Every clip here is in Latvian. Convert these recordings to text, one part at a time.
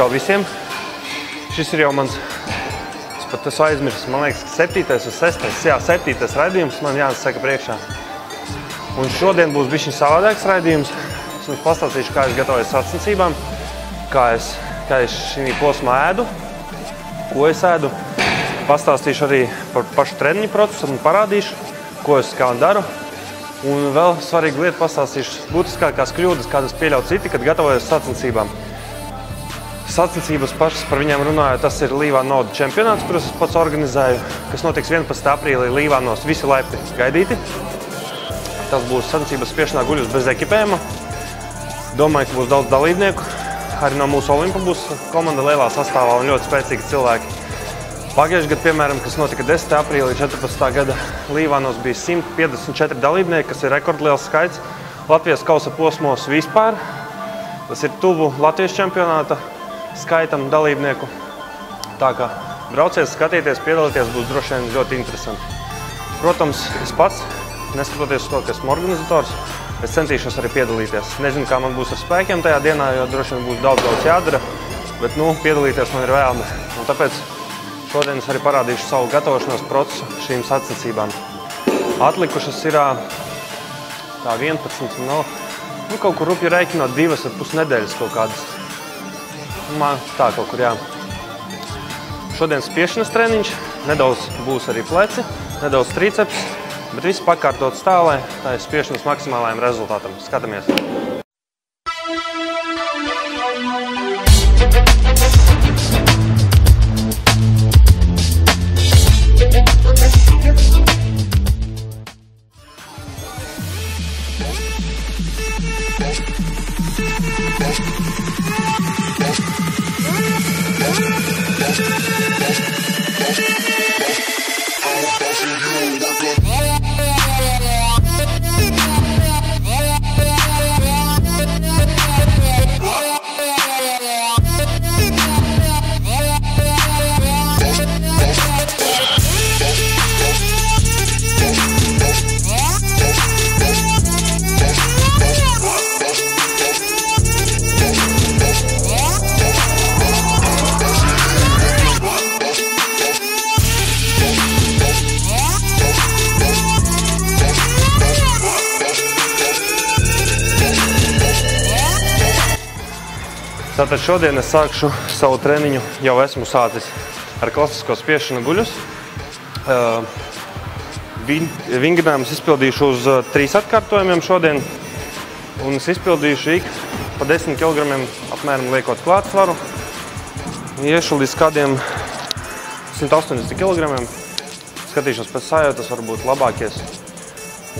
Čau visiem! Šis ir jau mans, es pat esmu aizmirsis, man liekas, 7. vai 6. Jā, 7. raidījums man jāsaka priekšā. Un šodien būs bišķiņ savādāks raidījums. Es jums pastāstīšu, kā es gatavojos sacensībām, kā es šī posmā ēdu, ko es ēdu. Pastāstīšu arī par pašu treniņu procesu un parādīšu, ko es kā un daru. Un vēl svarīga lieta pastāstīšu būtiskākās kļūdas, kādas pieļauj citi, kad gatavojas sacensībām. Sacensības pašas par viņām runāju, tas ir Līvānu nodu čempionāts, kuras es pats organizēju, kas notiks 11. aprīlī Līvānos, visi laipni gaidīti. Tas būs sacensības spiešanā guļus bez ekipējuma. Domāju, ka būs daudz dalībnieku. Arī no mūsu Olimpa būs komanda lielā sastāvā un ļoti spēcīgi cilvēki. Pagājuši gadu, piemēram, kas notika 10. aprīlī 14. gada Līvānos, bija 154 dalībnieki, kas ir rekordliels skaits Latvijas kausa posmos vispār. Tas ir tuvu Latvijas čempionāta skaitam dalībnieku. Tā kā braucies, skatīties, piedalīties būs droši vien ļoti interesanti. Protams, es pats, neskatoties to, ka esmu organizators, es centīšos arī piedalīties. Nezinu, kā man būs ar spēkiem tajā dienā, jo droši vien būs daudz jādara, bet, nu, piedalīties man ir vēlme. Un tāpēc šodien es arī parādīšu savu gatavošanos procesu šīm sacensībām. Atlikušas ir tā 11, no, nu, kaut kur rupju rēķinot 2,5 nedēļas kaut kādas. Tā kaut kur, jā. Šodien spiešanas treniņš, nedaudz būs arī pleci, nedaudz triceps, bet viss pakārtots tā, lai tā ir spiešanas maksimālajiem rezultātam. Skatāmies! Tātad šodien es sākšu savu treniņu, jau esmu sācis ar klasisko spiešanu guļus. Vingrinājumus izpildīšu uz 3 atkārtojumiem šodien. Un es izpildīšu ik pa 10 kilogramiem apmēram liekot klātsvaru. Iešu līdz kādiem 180 kilogramiem. Skatīšos pēc sajūtas, varbūt labākies.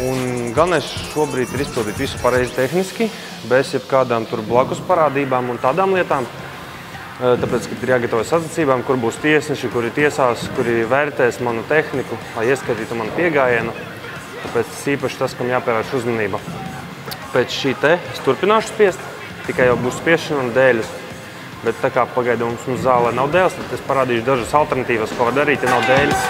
Un galvenais šobrīd ir izpildīt visu pareizi tehniski, bez jebkādām tur blakus parādībām un tādām lietām. Tāpēc, ka ir jāgatavojas sacensībām, kur būs tiesneši, kuri tiesās, kuri vērtēs manu tehniku, lai ieskatītu manu piegājienu. Tāpēc tas īpaši tas, kam jāpievērš uzmanība. Pēc šī te es turpināšu spiest, tikai jau būs spiešana un dēļas. Bet tā kā pagaidām mums zālē nav dēļas, tad es parādīšu dažas alternatīvas, ko var darīt, ja nav dēļas.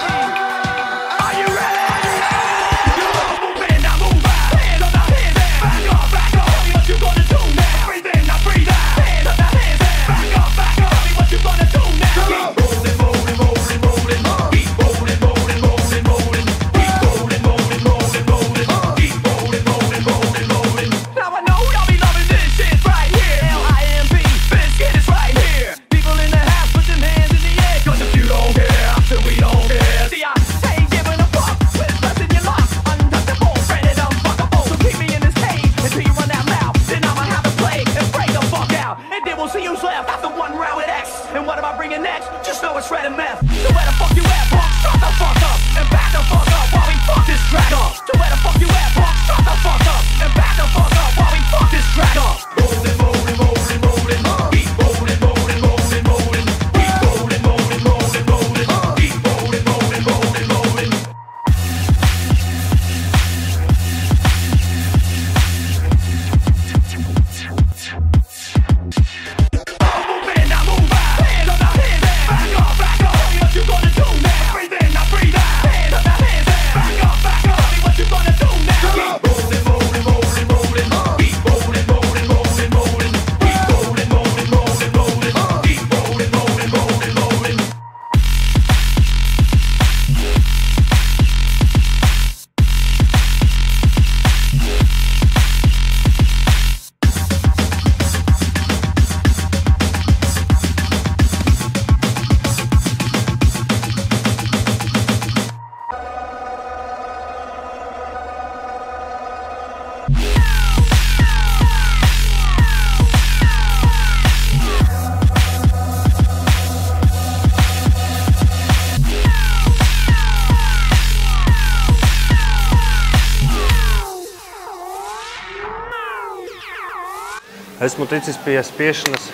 Esmu ticis pie spiešanas,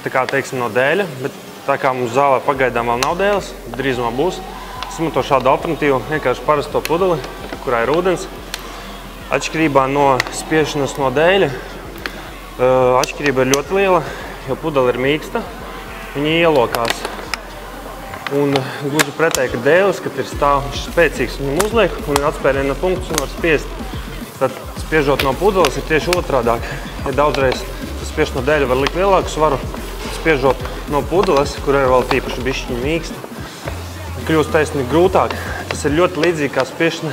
tā kā, teiksim, no dēļa, bet tā kā mums zālē pagaidām vēl nav dēles, drīzumā būs. Esmu to šādu alternatīvu, vienkārši parasto pudeli, kurā ir ūdens. Atšķirībā no spiešanas no dēļa, atšķirība ir ļoti liela, jo pudeli ir mīksta, viņi ielokās. Un gluži pretēji, ka dēles, kad ir stāvs spēcīgs, viņam uzliek un ir atspēriena punkts un var spiest. Tad spiežot no pudeles ir tieši otrādāk. Ja daudzreiz spiež no dēļa var likt lielāku svaru, spiežot no pudeles, kur ir vēl tīpaši bišķiņi mīksta, kļūst taisnīgi grūtāk. Tas ir ļoti līdzīgi kā spiešana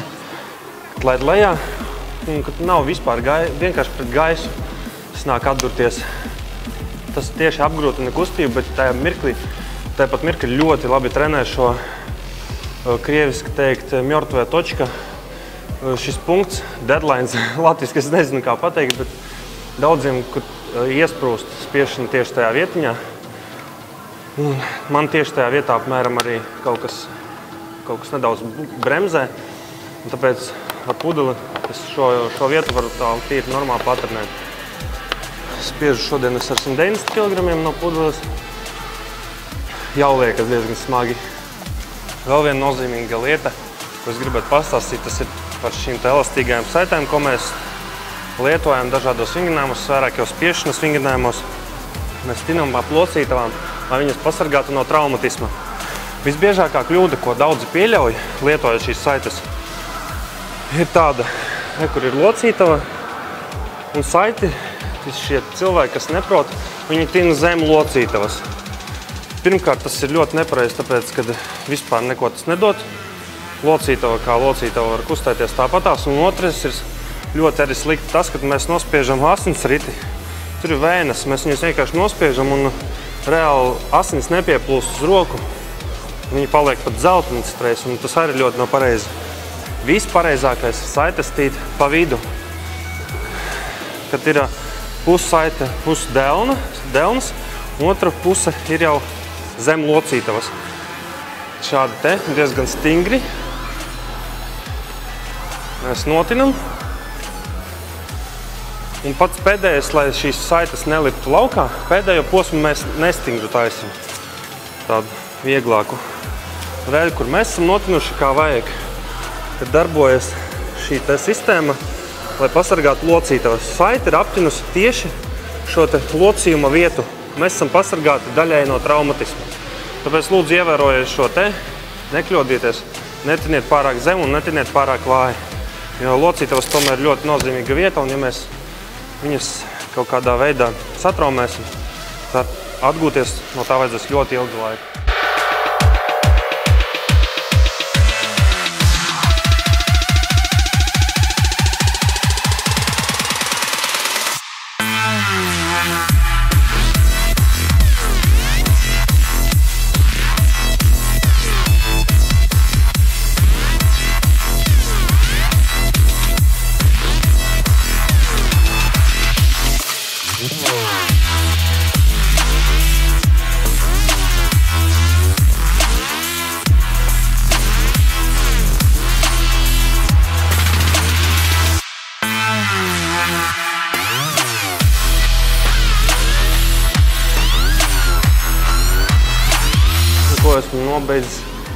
laid lejā, un kad nav vispār vienkārši pret gaisu, tas nāk atdurties. Tas tieši apgrūtina kustību, bet tajā mirklī, tāpat mirka ļoti labi trenē šo krieviski teikt mjortvē točka. Šis punkts, deadlines, latviski es nezinu kā pateikt, bet daudziem, kad iesprūst spiešana tieši tajā vietiņā. Un man tieši tajā vietā apmēram arī kaut kas nedaudz bremzē. Un tāpēc ar pudeli es šo vietu varu tā tīri normāli patrenēt. Spiežu šodien es ar 190 kg no pudeles. Jau liekas diezgan smagi. Vēl viena nozīmīga lieta, ko es gribētu pastāstīt, tas ir par šīm elastīgajām saitēm, ko mēs lietojam dažādos vingrinājumos, vairāk jau spiešanas vingrinājumos. Mēs stinam ap locītavām, lai viņas pasargātu no traumatisma. Visbiežākā kļūda, ko daudzi pieļauj, lietojot šīs saites, ir tāda, kur ir locītava un saiti. Šie cilvēki, kas neprot, viņi tina zem locītavas. Pirmkārt, tas ir ļoti nepareizi, tāpēc, kad vispār neko tas nedod. Locītava kā locītava var kustēties tāpatās. Un otrs ir ļoti arī slikti tas, kad mēs nospiežam asinsriti. Tur ir vēnas, mēs viņus vienkārši nospiežam un reāli asins nepieplūst uz roku. Viņi paliek pat dzeltni citreiz, un tas arī ļoti nav pareizi. Vispareizākais ir saitestīt pa vidu. Kad ir pussaite, pusdelns, otra puse ir jau zem locītavas. Šādi te, diezgan stingri. Mēs notinam. Un pats pēdējais, lai šīs saitas neliptu laukā, pēdējo posmu mēs nestingru taisam. Tādu vieglāku reļu, kur mēs esam notinuši kā vajag. Kad darbojas šī te sistēma, lai pasargātu locītavas. Saita ir aptinusi tieši šo te locījuma vietu. Mēs esam pasargāti daļai no traumatisma. Tāpēc lūdzu ievērojiet šo te, nekļodieties, netiniet pārāk zem un netiniet pārāk vāji. Jo locītavas tomēr ir ļoti nozīmīga vieta, un ja mēs viņas kaut kādā veidā satraumēsim, tad atgūties no tā vajadzēs ļoti ilgu laiku.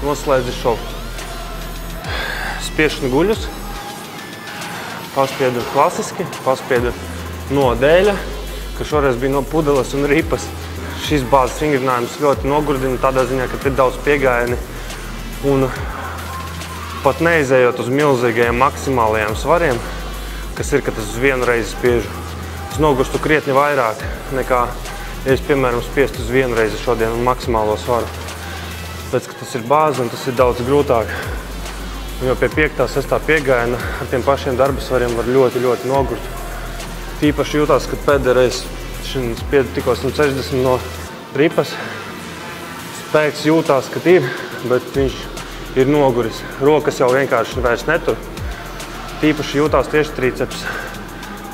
Noslēdzu šo spiešanu guļus, paspiedu klasiski, paspiedu no dēļa, ka šoreiz bija no pudeles un ripas. Šis bāzes vingrinājums ļoti nogurdina tādā ziņā, ka ir daudz piegājieni un pat neizējot uz milzīgajiem maksimālajiem svariem, kas ir, kad es uz vienu reizi spiežu. Es nogurstu krietni vairāk nekā, ja es, piemēram, spiestu uz vienu reizi šodien un maksimālo svaru. Tāpēc, ka tas ir bāze un tas ir daudz grūtāk. Jo pie 5. 6. piegājiena ar tiem pašiem darbasvariem var ļoti, ļoti nogurt. Tīpaši jūtās, kad pēdējais šim spiedu tikko 160 no ripas. Spēks jūtās, kad ir, bet viņš ir noguris. Rokas jau vienkārši vairs netur. Tīpaši jūtās tieši triceps,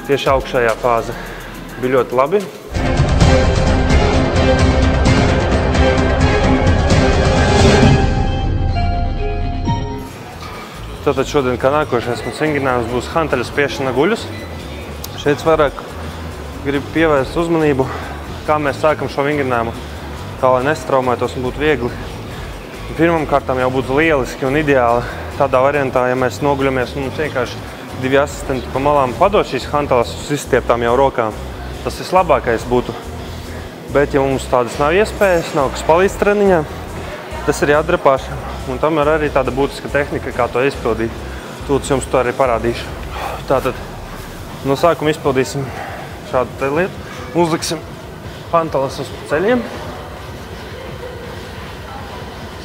tieši augšējā fāze. Bija ļoti labi. Tātad šodien kā nākošais mans vingrinājums būs hanteļa spiešana guļus. Šeit vairāk gribu pievērst uzmanību, kā mēs sākam šo vingrinājumu, tā lai nestraumētos un būtu viegli. Pirmkārtām jau būtu lieliski un ideāli tādā variantā, ja mēs noguļamies un mums vienkārši divi asistenti pa malām padod šīs hanteles uz izstieptām jau rokām. Tas vislabākais būtu. Bet, ja mums tādas nav iespējas, nav kas palīdz treniņā, tas ir jāatdrepāšana. Un tam ir arī tāda būtiska tehnika, kā to izpildīt. Tūlīt jums to arī parādīšu. Tātad no sākuma izpildīsim šādu lietu. Uzliksim pantalas uz ceļiem.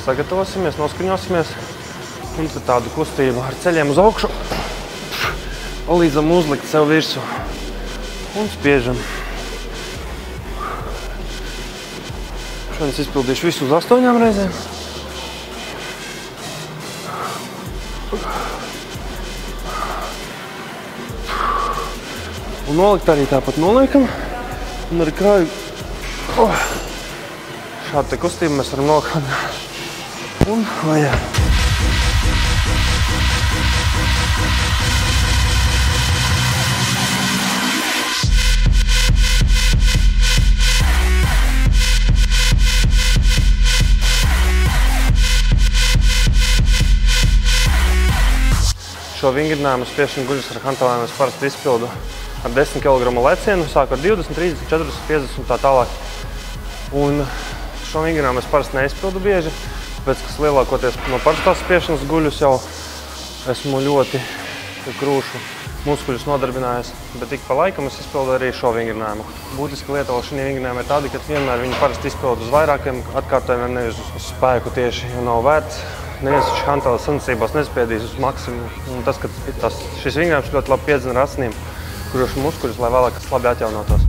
Sagatavosimies, noskaņosimies. Un tad tādu kustību ar ceļiem uz augšu. Palīdzam uzlikt sev virsū. Un spiežam. Šodien es izpildīšu visu uz 8 reizēm. Un nolikt arī tāpat noliekam, un ar kāju šādu te kustību mēs varam nolikt un vajā. Šo vingrinājumu spiešanu guļus ar hantelēm es parasti izpildu ar 10 kg lecienu, sāku ar 20, 30, 40, 50 un tā tālāk. Un šo vingrinājumu es parasti neizpildu bieži, pēc kas lielākoties no parastās spiešanas guļus jau esmu ļoti krūšu muskuļus nodarbinājies, bet tik pa laikam es izpildu arī šo vingrinājumu. Būtiska lieta vēl šī vingrinājuma ir tāda, ka vienmēr viņi parasti izpildu uz vairākiem atkārtojumiem, nevis uz spēku tieši, jo nav vērts. Neviens šis hanteles sacensībās nespiedīs uz maksimumu. Un tas, ka šis vingrinājums ļoti labi piedzina ar asinīm, kuršu muskuļus, lai vēlāk labi atjaunotos.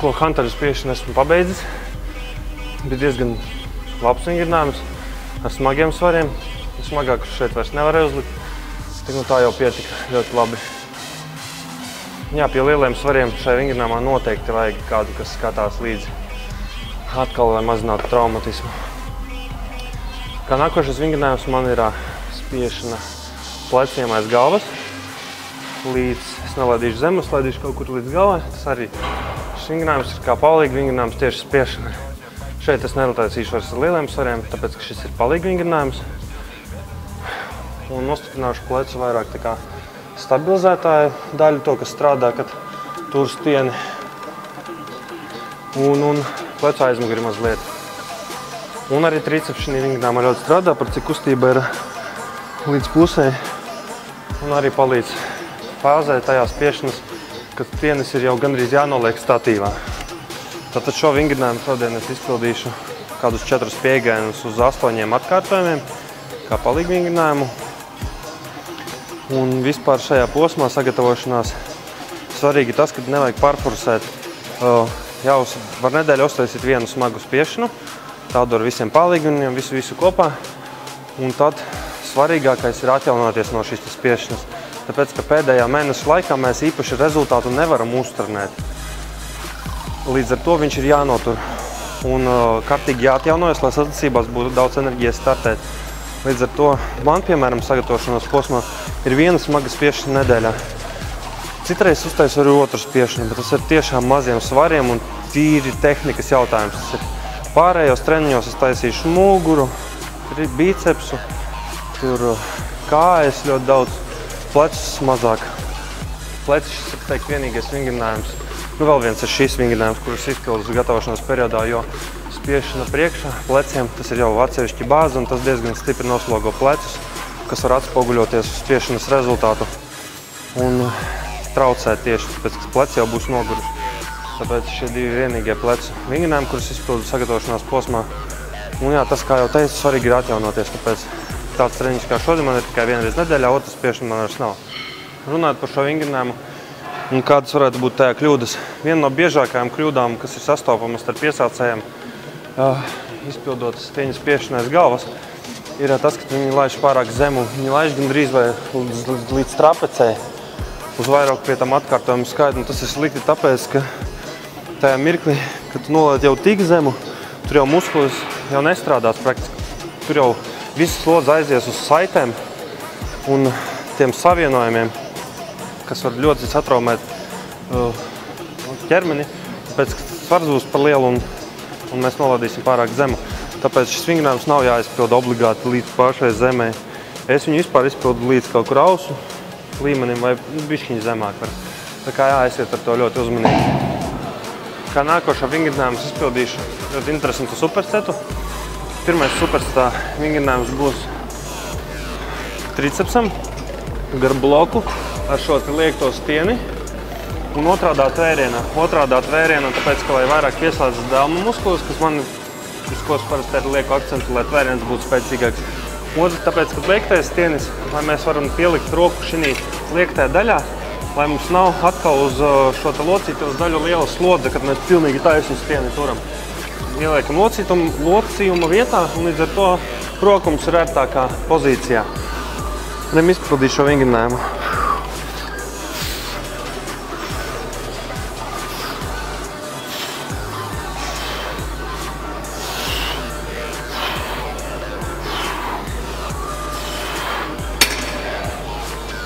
Ko hanteļu spiešanu esmu pabeidzis, bija diezgan labs vingrinājums ar smagiem svariem. Smagākus šeit vairs nevarēju uzlikt, tik nu tā jau pietika ļoti labi. Jā, pie lieliem svariem šai vingrinājumā noteikti vajag kādu, kas skatās līdzi atkal, lai mazinātu traumatismu. Kā nākošais vingrinājums man ir spiešana pleciem aiz galvas, līdz es nelaidīšu zemes, laidīšu kaut kur līdz galvai, tas arī vingrinājums ir kā palīga vingrinājums tieši spiešanai. Šeit es nenotaisīšu vairs ar lieliem svariem, tāpēc, ka šis ir palīga vingrinājums. Un nostiprināšu plecu vairāk tā kā stabilizētāju daļu, to, kas strādā, kad tur stieni. Un plecu aizmugri mazliet. Un arī triceps šī vingrinājuma ļoti strādā, par cik kustība ir līdz pusē. Un arī palīdz fāzē tajā spiešanas, kad tienis ir jau gandrīz jānoliek statīvā. Tātad šo vingrinājumu šodien es izpildīšu kādus 4 pieegainus uz 8 atkārtojumiem, kā palīgu vingrinājumu. Un vispār šajā posmā sagatavošanās svarīgi tas, ka nevajag pārforsēt. Jau var nedēļu uztaisīt vienu smagu spiešanu, tādu ar visiem palīgviniem, visu kopā. Un tad svarīgākais ir atjaunoties no šīs spiešanas. Tāpēc, ka pēdējā mēneša laikā mēs īpaši rezultātu nevaram uzturnēt. Līdz ar to viņš ir jānotur un kārtīgi jāatjaunojas, lai sacensībās būtu daudz enerģijas startēt. Līdz ar to man, piemēram, sagatavošanās posmā ir viena smaga spiešana nedēļā. Citreiz uztaisu arī otru spiešanu, bet tas ir tiešām maziem svariem un tīri tehnikas jautājums. Tas ir pārējos treniņos es taisīšu muguru, bicepsu, tur kājas ļoti daudz. Plecs mazāk. Plecs šis ir, teikt, vienīgais vingrinājums, Nu, vēl viens ir šis vingrinājums, kurus izpildus gatavošanās periodā, jo spiešana priekšā pleciem, tas ir jau atsevišķi bāze, un tas diezgan stipri noslogo plecus, kas var atspoguļoties uz spiešanas rezultātu un traucēt tieši, tāpēc, ka pleci jau būs noguruši. Tāpēc šie divi vienīgie plecu vingrinājumi, kurus izpildu sagatavošanās posmā. Un jā, tas, kā jau teicu, svarīgi ir atjaunoties, tāpēc tāds treniņš kā šodien man ir tikai vienreiz nedēļā, otrs spiešana man vairs nav. Runājot par šo vingrinājumu, un kādas varētu būt tajā kļūdas. Viena no biežākajām kļūdām, kas ir sastopamas ar piesācējiem, izpildot stieņa spiešanais galvas, ir tas, ka viņi laiž pārāk zemu, viņi laiž gandrīz vai līdz trapecei, uz vairāk pie tam atkārtojumu skaitu, un tas ir slikti tāpēc, ka tajā mirklī, kad tu noliec jau tik zemu, tur jau muskulis jau nestrādās praktiski. Tur jau visas slodzes aizies uz saitēm un tiem savienojumiem, kas var ļoti satraumēt ķermeni, tāpēc svars būs par lielu un mēs nolaidīsim pārāk zemu. Tāpēc šis vingrinājums nav jāizpilda obligāti līdz pašai zemē. Es viņu vispār izpildu līdz kaut kur ausu līmenim vai bišķiņi zemāk var. Tā kā jāaiziet ar to ļoti uzmanīgi. Kā nākošā vingrinājumus izpildīšu ļoti interesantu supersetu. Pirmais supersetā vingrinājums būs tricepsam gar bloku ar šo liekto stieni un otrādā tvērienā, tāpēc, ka lai vairāk pieslēdzas delma muskulis, kas man uz ko parasti arī lieku akcentu, lai tvēriens būtu spēcīgāks. Otrs, tāpēc, ka liektais stienis, lai mēs varam pielikt roku šī liektajā daļā, lai mums nav atkal uz šo te locītavas daļu liela slodze, kad mēs pilnīgi taisnu stieni turam. Ieliekam locījuma vietā un līdz ar to rokums ir ērtākā pozīcijā. Viņam izpildīt šo vingrinājumu.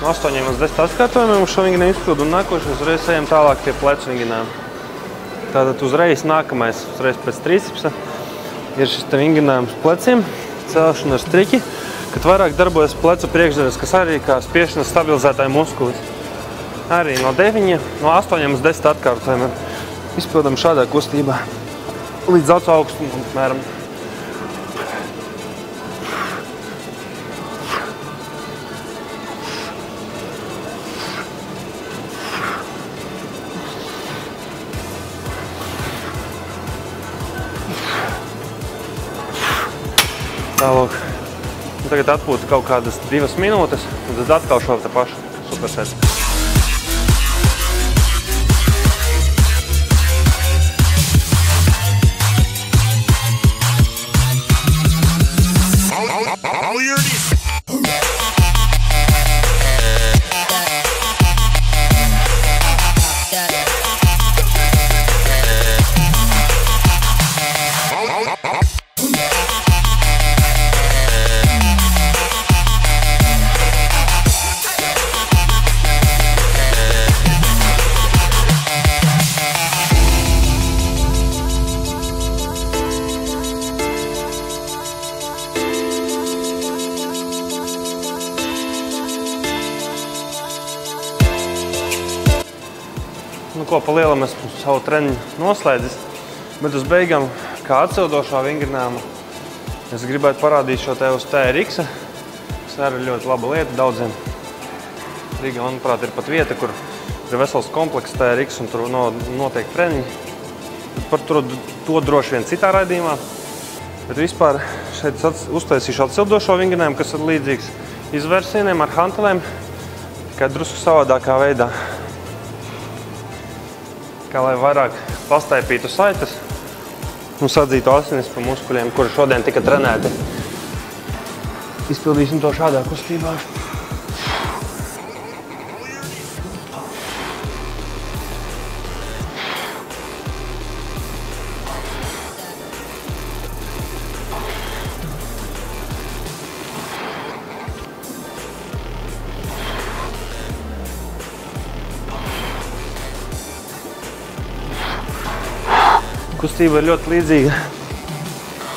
No 8 uz 10 atkārtojumiem uz šo vingrinājumu izpildu un nākošais uzreiz ejam tālāk pie plecu vingrinājumu. Tātad uzreiz nākamais, uzreiz pēc tricepsa ir šis te vingrinājums pleciem, celšana ar striķi, kad vairāk darbojas plecu priekšdaļas, kas arī kā spiešanas stabilizētāja muskulis. Arī no 9, no 8 uz 10 atkārtojumiem izpildam šādā kustībā līdz acu augstumam apmēram. Tālāk. Tagad atpūta kaut kādas 2 minūtes, un tad atkal šo te pašu supersetu. Pa lielam es savu treniņu noslēdzis, bet uz beigām, kā atsildošā vingrinājuma, es gribētu parādīt šo te uz TRX, kas arī ļoti laba lieta daudziem. Rīgā, manuprāt, ir pat vieta, kur ir vesels komplekss TRX un tur notiek treniņi. Par to droši vien citā raidījumā, bet vispār šeit uztaisīšu atsildošo vingrinājumu, kas ir līdzīgs izvērsieniem ar hantelēm, tikai drusku savādākā veidā. Kā lai vairāk pastaipītu saitas un sadzītu asinis pa muskuļiem, kuri šodien tika trenēti. Izpildīsim to šādā kustībā. Kustība ir ļoti līdzīga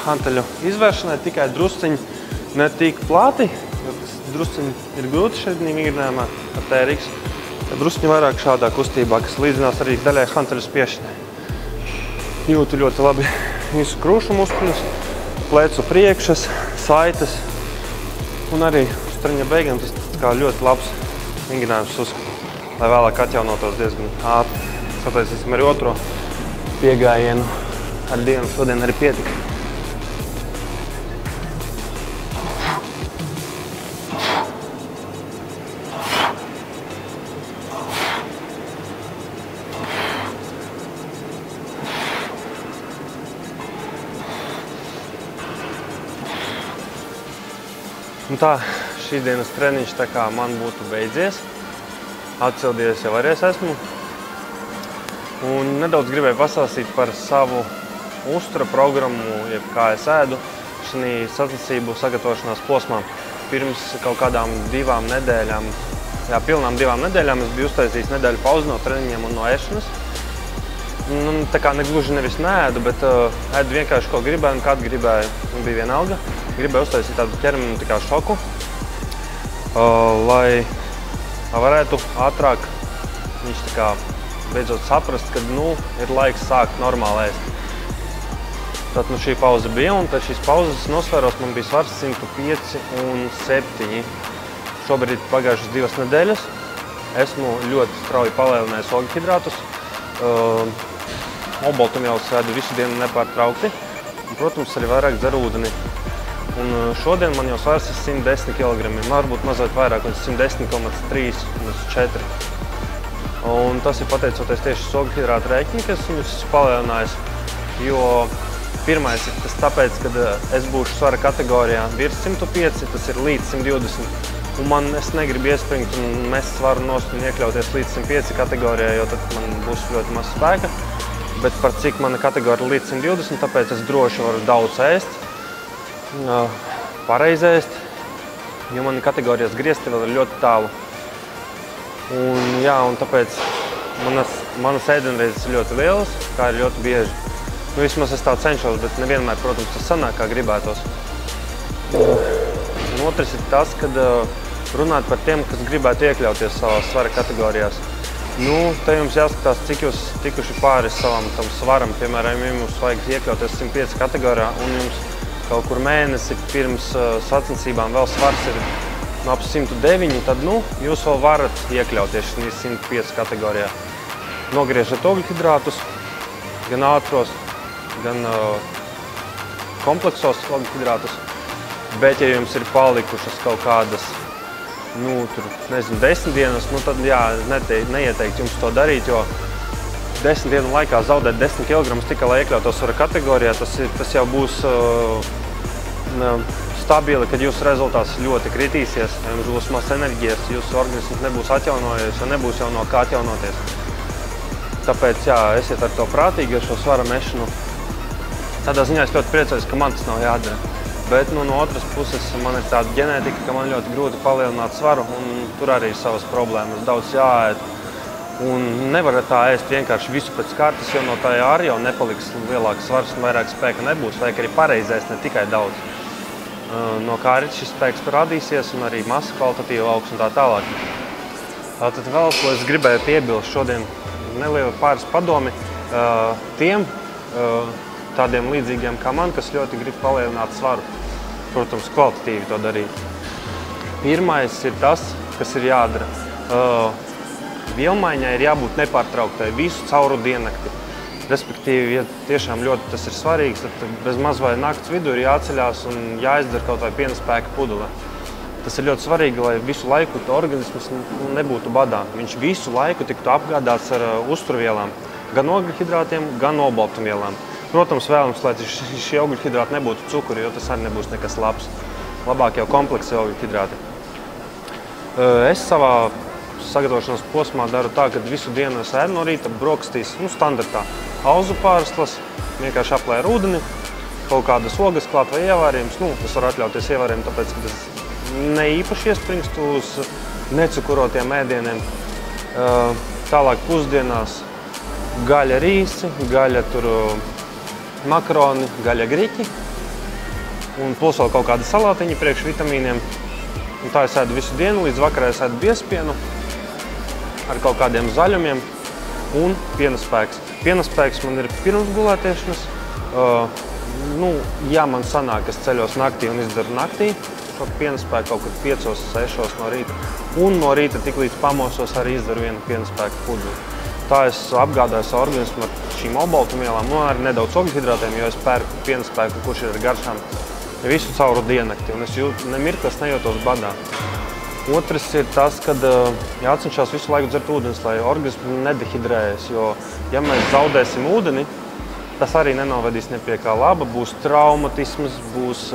hanteļu izvēršanai, tikai drusciņi netīk plāti, jo tas drusciņi ir grūti šeit vingrinājumā ar TRX, Druskuņi vairāk šādā kustībā, kas līdzinās arī daļai hanteļu spiešanai. Jūtu ļoti labi visu krūšu muskuļus, plecu priekšas, saites un arī uz treniņa beigām tas kā ļoti labs vingrinājums uz, lai vēlāk atjaunotos diezgan ātri. Sataisīsim arī otro piegājienu ar dienu, šodien arī pietika. Un tā, šī dienas treniņš tā kā man būtu beidzies, atsildies jau arī esmu. Un nedaudz gribēju pasāstīt par savu uzturu programmu, jeb kā es ēdu, šī sacensību sagatavošanās posmā. Pirms kaut kādām divām nedēļām, jā, pilnām divām nedēļām es biju uztaisījis nedēļu pauzi no treniņiem un no ēšanas. Un tā kā negluži nevis neēdu, bet ēdu vienkārši, ko gribēju un kad gribēju, un bija vienalga. Gribēju uztaisīt tādu ķermenu tā kā šoku, lai varētu ātrāk viņš tā kā beidzot saprast, ka nu ir laiks sākt normāli ēst. Tad nu šī pauze bija, un tad šīs pauzes nosvēros man bija svars 105,7. Šobrīd pagājušas 2 nedēļas esmu ļoti strauji palielinājis ogļhidrātus. Obaltumjaulas ēdu visu dienu nepārtraukti, un, protams, arī vairāk dzer ūdeni. Un šodien man jau svairs ir 110 kg, varbūt mazliet vairāk, un 110,3 un 4. Un tas ir pateicoties tieši ogļhidrātu rēķini, kas viņus palielinājis, jo pirmais ir tas tāpēc, kad es būšu svara kategorijā virs 105, tas ir līdz 120. Un es negribu iesprinkt un mest svaru nost un iekļauties līdz 105 kategorijā, jo tad man būs ļoti maz spēka. Bet par cik mana kategorija līdz 120, tāpēc es droši varu daudz ēst, pareizi ēst, jo mani kategorijas griezti vēl ir ļoti tālu. Un jā, un tāpēc manas ēdienreizes ir ļoti lielas, kā ir ļoti bieži. Nu, vismaz es tā cenšos, bet nevienmēr, protams, tas sanāk, kā gribētos. Un otrs ir tas, kad runāt par tiem, kas gribētu iekļauties savās svara kategorijās. Nu, te jums jāskatās, cik jūs tikuši pāri savam tam svaram. Piemēram, jums vajag iekļauties 105 kategorijā, un jums kaut kur mēnesi pirms sacensībām vēl svars ir ap 109, tad nu, jūs vēl varat iekļauties šī 105 kategorijā. Nogriežat ogļhidrātus, gan ātros, gan kompleksos ogļhidrātus, bet ja jums ir palikušas kaut kādas, nu, tur, nezinu, 10 dienas, nu, tad, jā, neieteikt jums to darīt, jo 10 dienu laikā zaudēt 10 kg tikai, lai iekļautos svara kategorijā, tas jau būs stabili, kad jūsu rezultāts ļoti kritīsies, jums būs maz enerģijas, jūsu organisms nebūs atjaunojies, jo nebūs jau no kā atjaunoties. Tāpēc, jā, esiet ar to prātīgi ar šo svara mešanu. Tādā ziņā es ļoti priecājos, ka man tas nav jādara. Bet nu, no otras puses man ir tāda ģenētika, ka man ļoti grūti palielināt svaru, un tur arī ir savas problēmas, daudz jāēd. Un nevar tā ēst vienkārši visu pēc kārtas, jo no tā arī jau nepaliks lielāks svars un vairāk spēka nebūs, vajag arī pareizi ēst, ne tikai daudz. No kā arī šis spēks parādīsies, un arī masa kvalitatīva augs un tā tālāk. Tad vēl, ko es gribēju piebilst šodien, nelielu pāris padomi tiem tādiem līdzīgiem kā man, kas ļoti grib palielināt svaru. Protams, kvalitatīvi to darīt. Pirmais ir tas, kas ir jādara. Vielmaiņai ir jābūt nepārtrauktai visu cauru diennakti. Respektīvi, ja tiešām ļoti tas ir svarīgs, tad bez maz vai nakts vidu ir jāceļās un jāizdara kaut vai pienspēka pudule. Tas ir ļoti svarīgi, lai visu laiku organisms nebūtu badā. Viņš visu laiku tiktu apgādāts ar uzturvielām, gan ogļhidrātiem, gan obaltumvielām. Protams, vēlams, lai šie ogļhidrāti nebūtu cukuri, jo tas arī nebūs nekas labs. Labāk jau kompleksi ogļhidrāti. Es savā sagatavošanas posmā daru tā, ka visu dienu es ēdu no rīta brokastīs, nu, standartā. Auzu pārslas, vienkārši aplēju ūdeni, kaut kādas ogas klāt vai ievārījums. Nu, es varu atļauties ievārījumu, tāpēc, ka es neīpaši iespringstu uz necukurotiem ēdieniem. Tālāk pusdienās gaļa rīsi, gaļa tur makaroni, gaļa griķi un plus vēl kaut kādi salātiņi priekš vitamīniem. Un tā es ēdu visu dienu, līdz vakarā es ēdu biespienu. ar kaut kādiem zaļumiem un pienaspēks. Pienaspēks man ir pirms gulētiešanas. Ja man sanāk, es ceļos naktī un izdaru naktī, pienaspēku kaut kad 5-6 no rīta. Un no rīta tiklīdz pamosos arī izdaru vienu pienaspēku pudzuli. Tā es apgādāju savu organismu ar šīm obaltumvielām un ar nedaudz oglehidrātiem, jo es pērku pienaspēku, kurš ir ar garšām visu cauru diennakti. Un es nemirkli nejūtos badā. Otrs ir tas, kad jācenšās visu laiku dzert ūdenis, lai organismu nedehidrējas, jo ja mēs zaudēsim ūdeni, tas arī nenovedīs ne pie kā laba, būs traumatisms, būs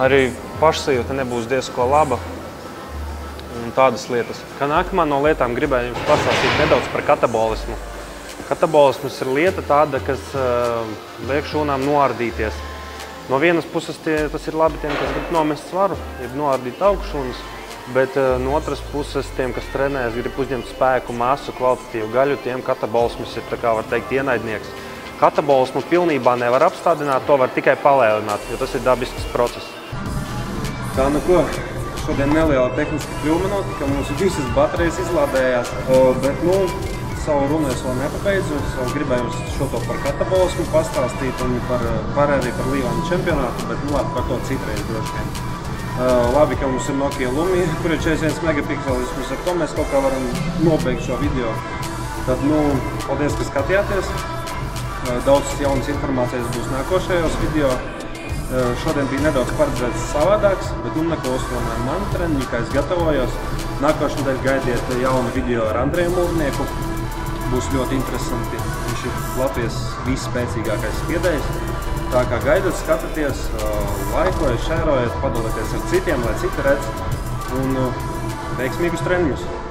arī pašsajūta nebūs diezko laba. Tādas lietas. Kā nākamā no lietām gribēju jums pastāstīt nedaudz par katabolismu. Katabolisms ir lieta tāda, kas liek šūnām noardīties. No vienas puses tas ir labi tiem, kas grib nomest svaru, jeb noardīt augšūnas, bet no otras puses tiem, kas trenējas, grib uzņemt spēku, masu, kvalitatīvu gaļu, tiem katabolisms ir, tā kā var teikt, ienaidnieks. Katabolismu pilnībā nevar apstādināt, to var tikai palēlināt, jo tas ir dabisks process. Tā nu ko? Šodien neliela tehniska kļūme notika, mūsu visas baterijas izlādējās, bet savu runu es vēl nepabeidzu, es vēl gribēju šo to par katabolismu pastāstīt un arī par Līvānu čempionātu, bet labi, par to citreiz droši vien. Labi, ka mums ir Nokia Lumia, kur ir 41 megapikselis, mums ar to mēs kaut kā varam nobeigt šo video. Tad, paldies, ka skatījāties, daudz jaunas informācijas būs nākošajos video. Šodien bija nedaudz paredzēts savādāks, bet neko uzrunāja manu treniņu, kā es gatavojos. Nākošu nedēļu gaidiet jaunu video ar Andreju Mūrnieku. Būs ļoti interesanti. Viņš ir Latvijas visspēcīgākais spiedējs. Tā kā gaidat, skatāties, laikojat, šērojat, padalieties ar citiem, lai citi redz. Un veiksmīgus treniņus!